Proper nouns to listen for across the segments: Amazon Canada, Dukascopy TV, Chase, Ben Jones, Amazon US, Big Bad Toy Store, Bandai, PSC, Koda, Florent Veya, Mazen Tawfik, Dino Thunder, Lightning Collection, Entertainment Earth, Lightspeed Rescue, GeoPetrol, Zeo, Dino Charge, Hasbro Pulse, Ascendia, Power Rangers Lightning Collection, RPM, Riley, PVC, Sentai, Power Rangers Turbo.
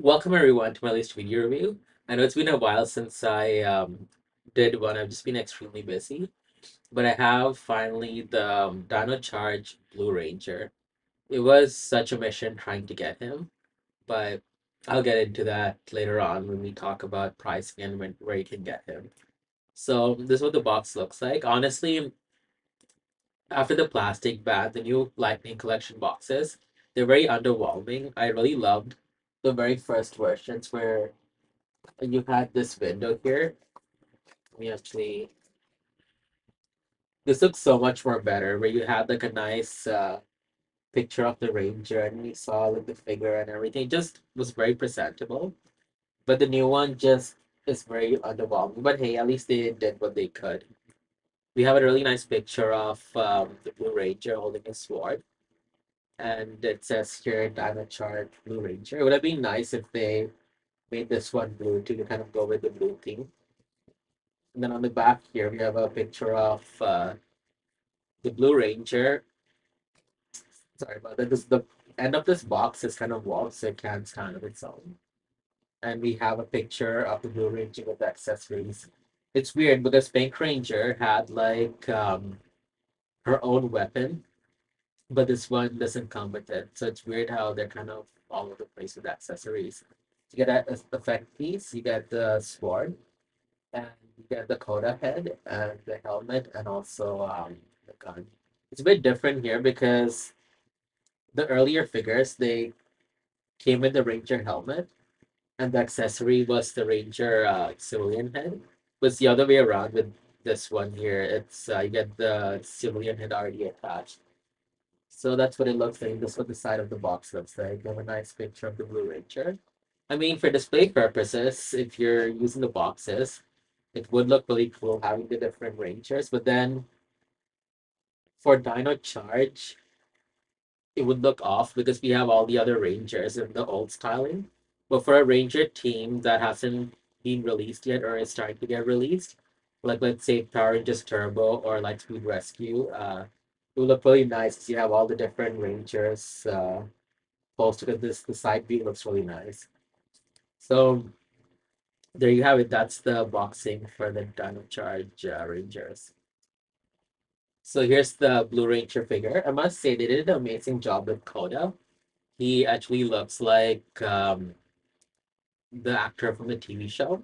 Welcome everyone to my latest video review. I know it's been a while since I did one. I've just been extremely busy, but I have finally the Dino Charge Blue Ranger. It was such a mission trying to get him, but I'll get into that later on when we talk about pricing and where you can get him. So this is what the box looks like. Honestly, after the plastic bag, the new Lightning Collection boxes, they're very underwhelming. I really loved the very first versions where you had this window here. This looks so much more better, where you had like a nice picture of the ranger and you saw like the figure and everything. It just was very presentable, but the new one just is very underwhelming. But hey, at least they did what they could. We have a really nice picture of the Blue Ranger holding a sword, and it says here Dino Charge Blue Ranger. It would have been nice if they made this one blue too, to kind of go with the blue theme. And then on the back here we have a picture of the Blue Ranger. Sorry about that. This, the end of this box is kind of walled, so it can stand on its own. And we have a picture of the Blue Ranger with the accessories. It's weird because Pink Ranger had like her own weapon, but this one doesn't come with it. So it's weird how they're kind of all over the place with accessories. You get that effect piece, you get the sword, and you get the Koda head and the helmet, and also the gun. It's a bit different here because the earlier figures, they came with the Ranger helmet, and the accessory was the Ranger civilian head. But it's the other way around with this one here. It's you get the civilian head already attached. So that's what it looks like. This is what the side of the box looks like. You have a nice picture of the Blue Ranger. I mean, for display purposes, if you're using the boxes, it would look really cool having the different Rangers. But then for Dino Charge, it would look off because we have all the other Rangers in the old styling. But for a Ranger team that hasn't been released yet or is starting to get released, like let's say Power Rangers Turbo or Lightspeed Rescue, it would look really nice because you have all the different Rangers posted in this. The side view looks really nice. So there you have it. That's the boxing for the Dino Charge Rangers. So here's the Blue Ranger figure. I must say they did an amazing job with Koda. He actually looks like the actor from the TV show.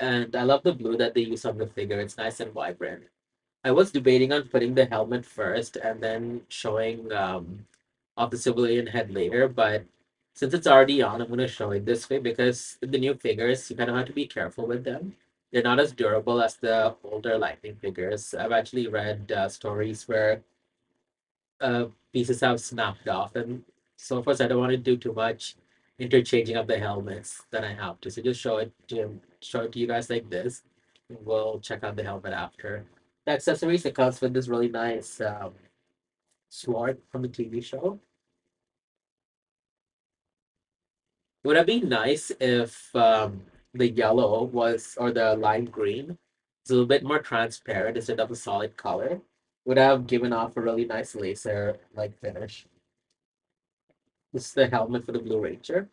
And I love the blue that they use on the figure. It's nice and vibrant. I was debating on putting the helmet first and then showing off the civilian head later, but since it's already on, I'm going to show it this way because the new figures, you kind of have to be careful with them. They're not as durable as the older Lightning figures. I've actually read stories where pieces have snapped off, and so of course I don't want to do too much interchanging of the helmets than I have to. So just show it to you guys like this. We'll check out the helmet after. The accessories, it comes with this really nice sword from the TV show. It would have been nice if the yellow was, or the lime green, it's a little bit more transparent instead of a solid color. It would have given off a really nice laser-like finish. This is the helmet for the Blue Ranger.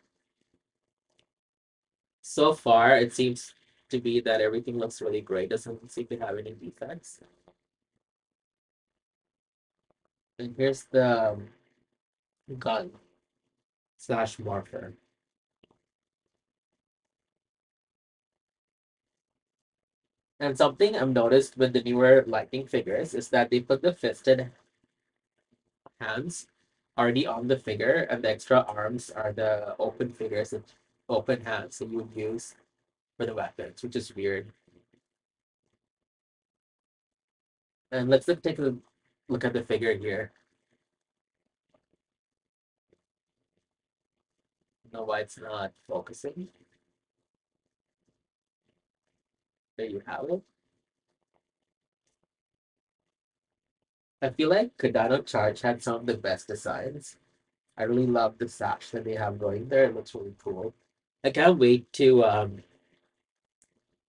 So far, it seems to be that everything looks really great. Doesn't seem to have any defects. And here's the gun slash morpher. And something I've noticed with the newer Lightning figures is that they put the fisted hands already on the figure, and the extra arms are the open figures and open hands that you would use for the weapons, which is weird. And let's take a look at the figure here. I don't know why it's not focusing. There you have it. I feel like Dino Charge had some of the best designs. I really love the sash that they have going there. It looks really cool. I can't wait to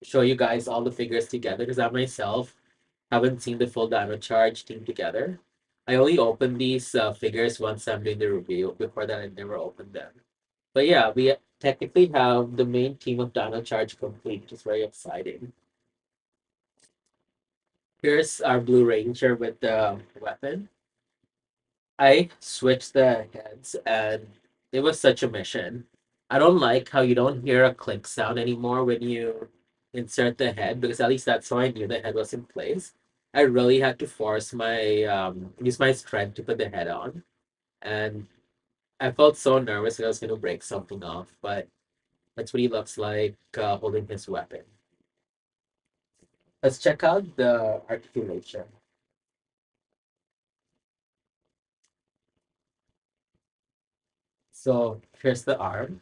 show you guys all the figures together, because I myself haven't seen the full Dino Charge team together. I only open these figures once I'm doing the review. Before that, I never opened them. But yeah, we technically have the main team of Dino Charge complete, which is very exciting. Here's our Blue Ranger with the weapon. I switched the heads and it was such a mission. I don't like how you don't hear a click sound anymore when you insert the head, because at least that's how I knew the head was in place. I really had to force my, use my strength to put the head on. And I felt so nervous that I was going to break something off, but that's what he looks like holding his weapon. Let's check out the articulation. So here's the arm.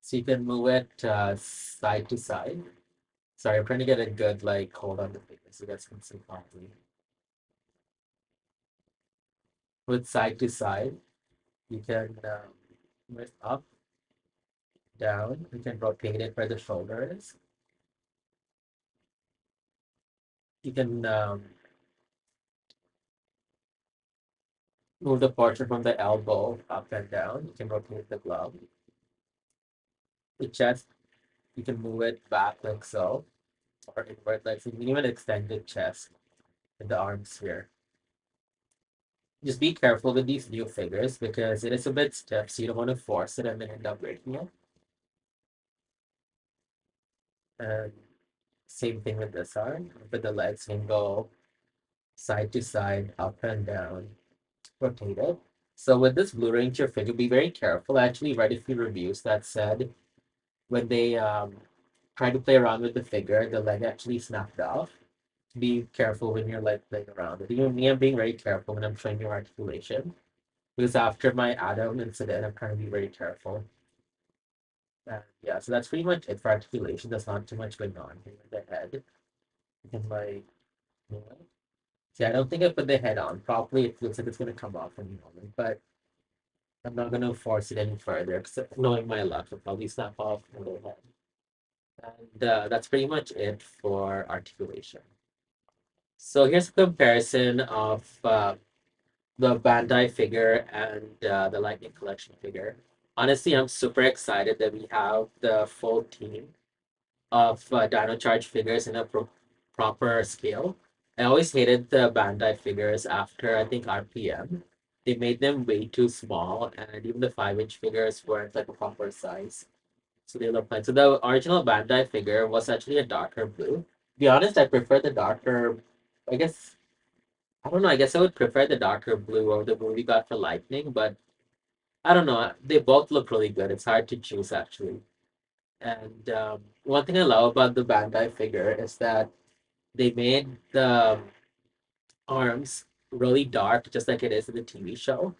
So you can move it side to side. Sorry, I'm trying to get a good like hold on the finger so you guys can see properly. With side to side, you can move up, down. You can rotate it where the shoulder is. You can move the portion from the elbow up and down. You can rotate the glove. The chest, you can move it back like so, or invert like so. You can even extend the chest and the arms here. Just be careful with these new figures because it is a bit stiff, so you don't want to force it and then end up breaking it. And same thing with this arm. With the legs, you can go side to side, up and down, rotate it. So with this Blue Ranger figure, be very careful. I actually read a few reviews that said when they tried to play around with the figure, the leg actually snapped off. Be careful when you're like playing around with it. Even me, I'm being very careful when I'm showing you articulation. Because after my Adam incident, I'm trying to be very careful. Yeah, so that's pretty much it for articulation. There's not too much going on here with the head. You can like, you know. See, I don't think I put the head on properly. It looks like it's going to come off in a moment, but I'm not going to force it any further because knowing my luck, it'll probably snap off the whole head. And that's pretty much it for articulation. So here's a comparison of the Bandai figure and the Lightning Collection figure. Honestly, I'm super excited that we have the full team of Dino Charge figures in a proper scale. I always hated the Bandai figures after, I think, RPM. They made them way too small, and even the 5-inch figures weren't like a proper size. So they look like... So the original Bandai figure was actually a darker blue. To be honest, I prefer the darker... I guess... I don't know, I guess I would prefer the darker blue over the blue we got for Lightning, but... I don't know, they both look really good. It's hard to choose, actually. And one thing I love about the Bandai figure is that they made the arms really dark, just like it is in the TV show.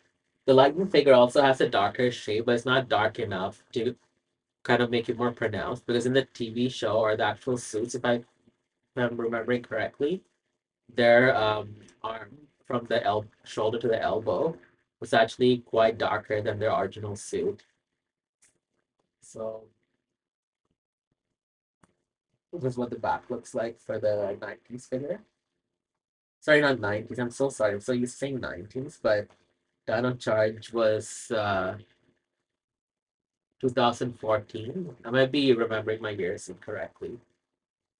The Lightning figure also has a darker shape, but it's not dark enough to kind of make it more pronounced. Because in the TV show or the actual suits, if I'm remembering correctly, their arm from the shoulder to the elbow was actually quite darker than their original suit. So this is what the back looks like for the 90s figure. Sorry, not 90s. I'm so sorry. I'm so used to saying 90s, but Dino Charge was 2014. I might be remembering my years incorrectly.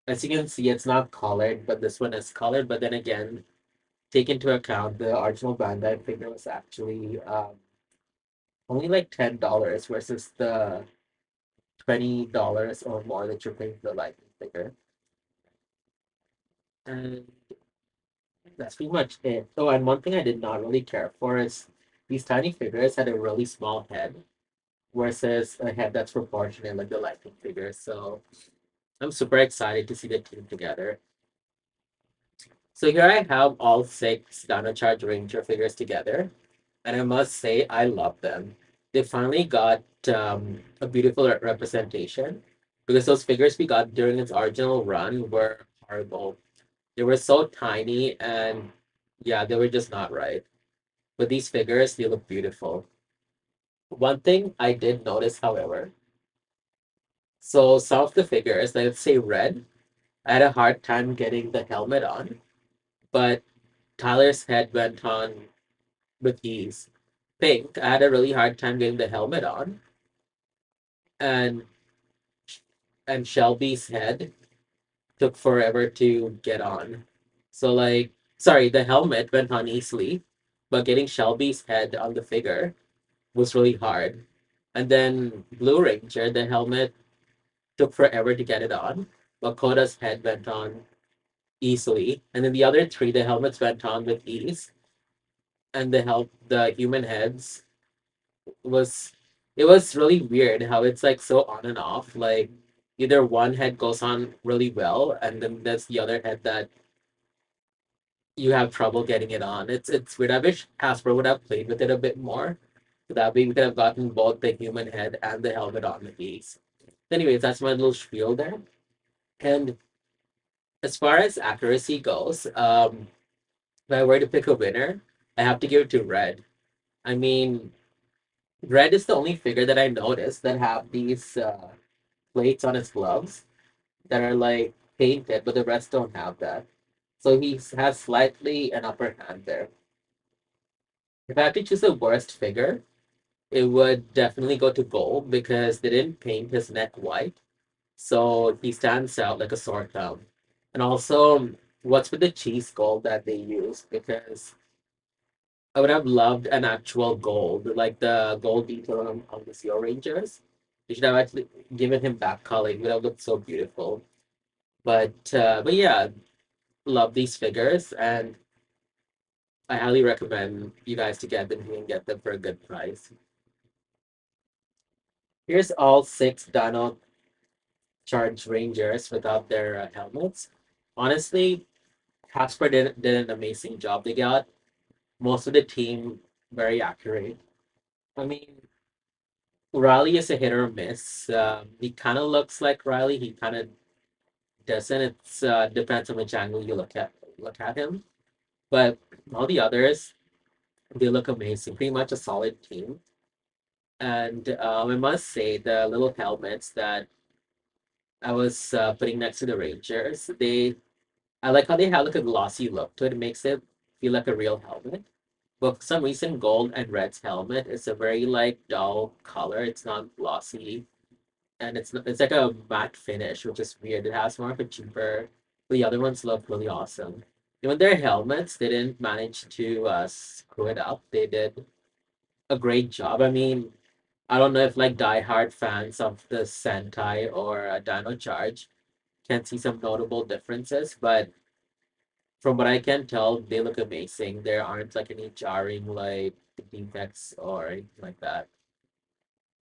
As you can see, it's not colored, but this one is colored. But then again, take into account the original Bandai figure was actually only like $10 versus the $20 or more that you're paying for the Lightning figure. And that's pretty much it. Oh, and one thing I did not really care for is these tiny figures had a really small head versus a head that's proportionate like the Lightning figure. So I'm super excited to see the team together. So here I have all 6 Dino Charge Ranger figures together, and I must say I love them. They finally got a beautiful representation, because those figures we got during its original run were horrible. They were so tiny, and yeah, they were just not right. But these figures, they look beautiful. One thing I did notice, however, so some of the figures, let's say Red, I had a hard time getting the helmet on, but Tyler's head went on with ease. pink. I had a really hard time getting the helmet on. And Shelby's head took forever to get on. So like, sorry, the helmet went on easily, but getting Shelby's head on the figure was really hard. And then Blue Ranger, the helmet took forever to get it on, but Koda's head went on easily. And then the other three, the helmets went on with ease. And the human heads was, it was really weird how it's like so on and off. Like either one head goes on really well, and then there's the other head that you have trouble getting it on. It's weird. I wish Hasbro would have played with it a bit more. So that way we could have gotten both the human head and the helmet on with ease. Anyways, that's my little spiel there. And as far as accuracy goes, if I were to pick a winner, I have to give it to Red. I mean, Red is the only figure that I noticed that have these plates on his gloves that are like painted, but the rest don't have that. So he has slightly an upper hand there. If I had to choose the worst figure, it would definitely go to Gold because they didn't paint his neck white. So he stands out like a sore thumb. And also, what's with the cheese gold that they used? Because I would have loved an actual gold, like the gold detail on the Zeo Rangers. They should have actually given him that color. It would have looked so beautiful. But yeah, love these figures, and I highly recommend you guys to get them. You can get them for a good price. Here's all 6 Dino Charge Rangers without their helmets. Honestly, Hasbro did an amazing job. They got most of the team very accurate. I mean, Riley is a hit or miss. He kind of looks like Riley. He kind of doesn't. It depends on which angle you look at him. But all the others, they look amazing. Pretty much a solid team. And I must say, the little helmets that I was putting next to the Rangers, I like how they have like a glossy look to it. It makes it feel like a real helmet. But for some reason, Gold and Red's helmet is a very like dull color. It's not glossy, and it's like a matte finish, which is weird. It has more of a cheaper. The other ones look really awesome. Even their helmets, they didn't manage to screw it up. They did a great job. I mean, I don't know if like diehard fans of the Sentai or Dino Charge can see some notable differences, but from what I can tell, they look amazing. There aren't like any jarring like defects or anything like that.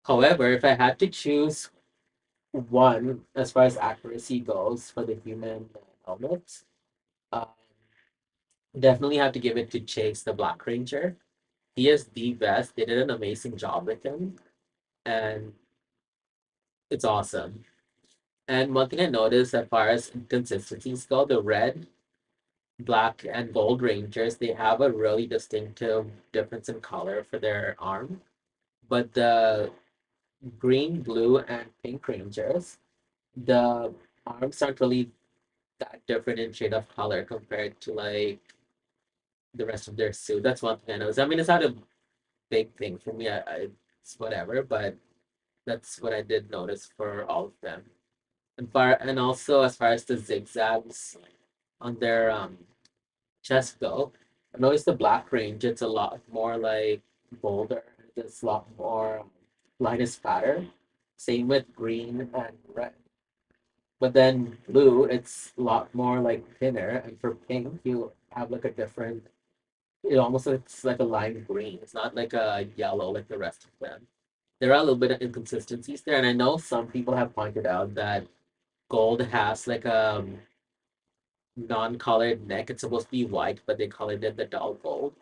However, if I had to choose one as far as accuracy goes for the human helmets, definitely have to give it to Chase, the Black Ranger. He is the best. They did an amazing job with him, and it's awesome. And one thing I noticed as far as inconsistencies go, the Red, Black, and Gold Rangers, they have a really distinctive difference in color for their arm. But the Green, Blue, and Pink Rangers, the arms aren't really that different in shade of color compared to like the rest of their suit. That's one thing I noticed. I mean, it's not a big thing for me. It's whatever, but that's what I did notice for all of them. And also as far as the zigzags on their chest go, I noticed the Black Ranger, it's a lot more like bolder. There's a lot more lightest pattern. Same with Green and Red. But then Blue, it's a lot more like thinner. And for Pink, you have like a different, it almost looks like a lime green. It's not like a yellow like the rest of them. There are a little bit of inconsistencies there. And I know some people have pointed out that Gold has like a non-colored neck. It's supposed to be white, but they colored it the dull gold.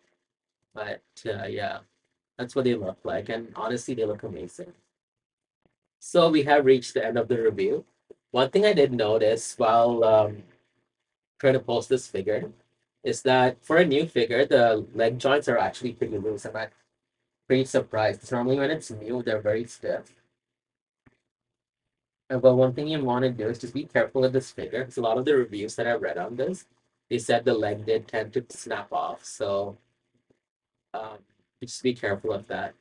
But yeah, that's what they look like. And honestly, they look amazing. So we have reached the end of the review. One thing I did notice while trying to post this figure is that for a new figure, the leg joints are actually pretty loose. I'm pretty surprised. Because normally when it's new, they're very stiff. But one thing you want to do is just be careful with this figure, because a lot of the reviews that I read on this, they said the leg did tend to snap off. So just be careful of that.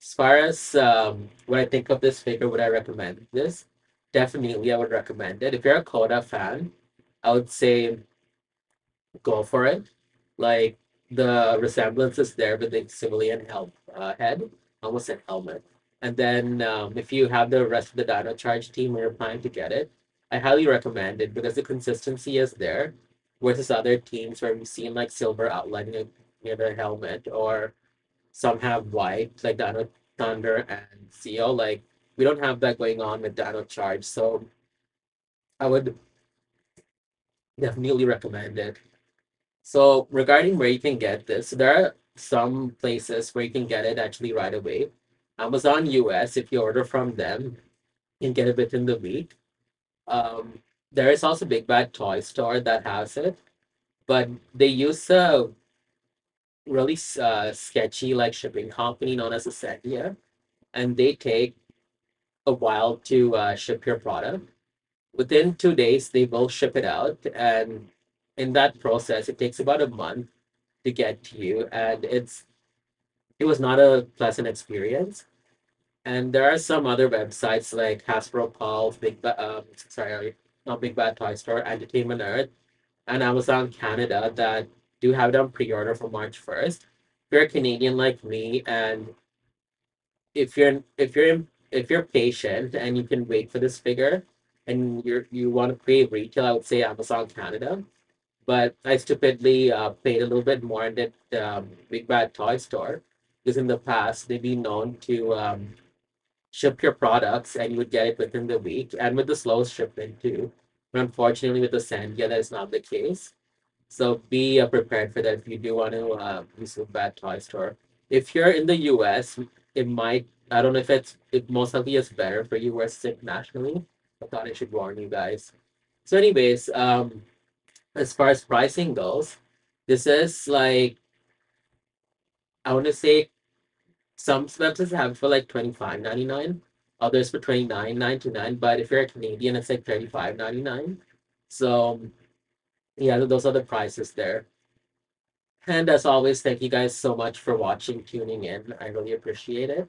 As far as what I think of this figure, would I recommend this? Definitely, I would recommend it. If you're a Koda fan, I would say go for it. Like, the resemblance is there with the civilian head, almost a helmet. And then if you have the rest of the Dino Charge team and you're planning to get it, I highly recommend it because the consistency is there versus other teams where we've seen like silver outlining near the helmet, or some have white, like Dino Thunder and CO. Like, we don't have that going on with Dino Charge. So I would definitely recommend it. So regarding where you can get this, so there are some places where you can get it actually right away. Amazon US, if you order from them, you can get it within the week. There is also Big Bad Toy Store that has it, but they use a really sketchy like shipping company known as Ascendia, and they take a while to ship your product. Within 2 days, they will ship it out, and in that process, it takes about a month to get to you, and it was not a pleasant experience. And there are some other websites like Hasbro Pulse, sorry, not Big Bad Toy Store, Entertainment Earth, and Amazon Canada that do have them pre-order for March 1st. If you're a Canadian like me, and if you're patient and you can wait for this figure, and you want to pay retail, I would say Amazon Canada. But I stupidly paid a little bit more in that Big Bad Toy Store, because in the past they've been known to ship your products and you would get it within the week, and with the slow shipment too. But unfortunately with the Sandia, that is not the case. So be prepared for that if you do want to use a Bad Toy Store. If you're in the US, it might, I don't know if it most likely is better for you versus internationally. I thought I should warn you guys. So anyways, as far as pricing goes, this is like, I want to say some websites have it for like $25.99, others for $29.99, but if you're a Canadian, it's like $35.99. So yeah, those are the prices there. And as always, thank you guys so much for watching, tuning in. I really appreciate it.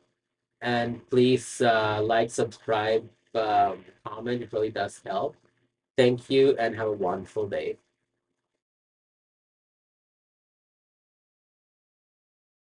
And please like, subscribe, comment. It really does help. Thank you and have a wonderful day.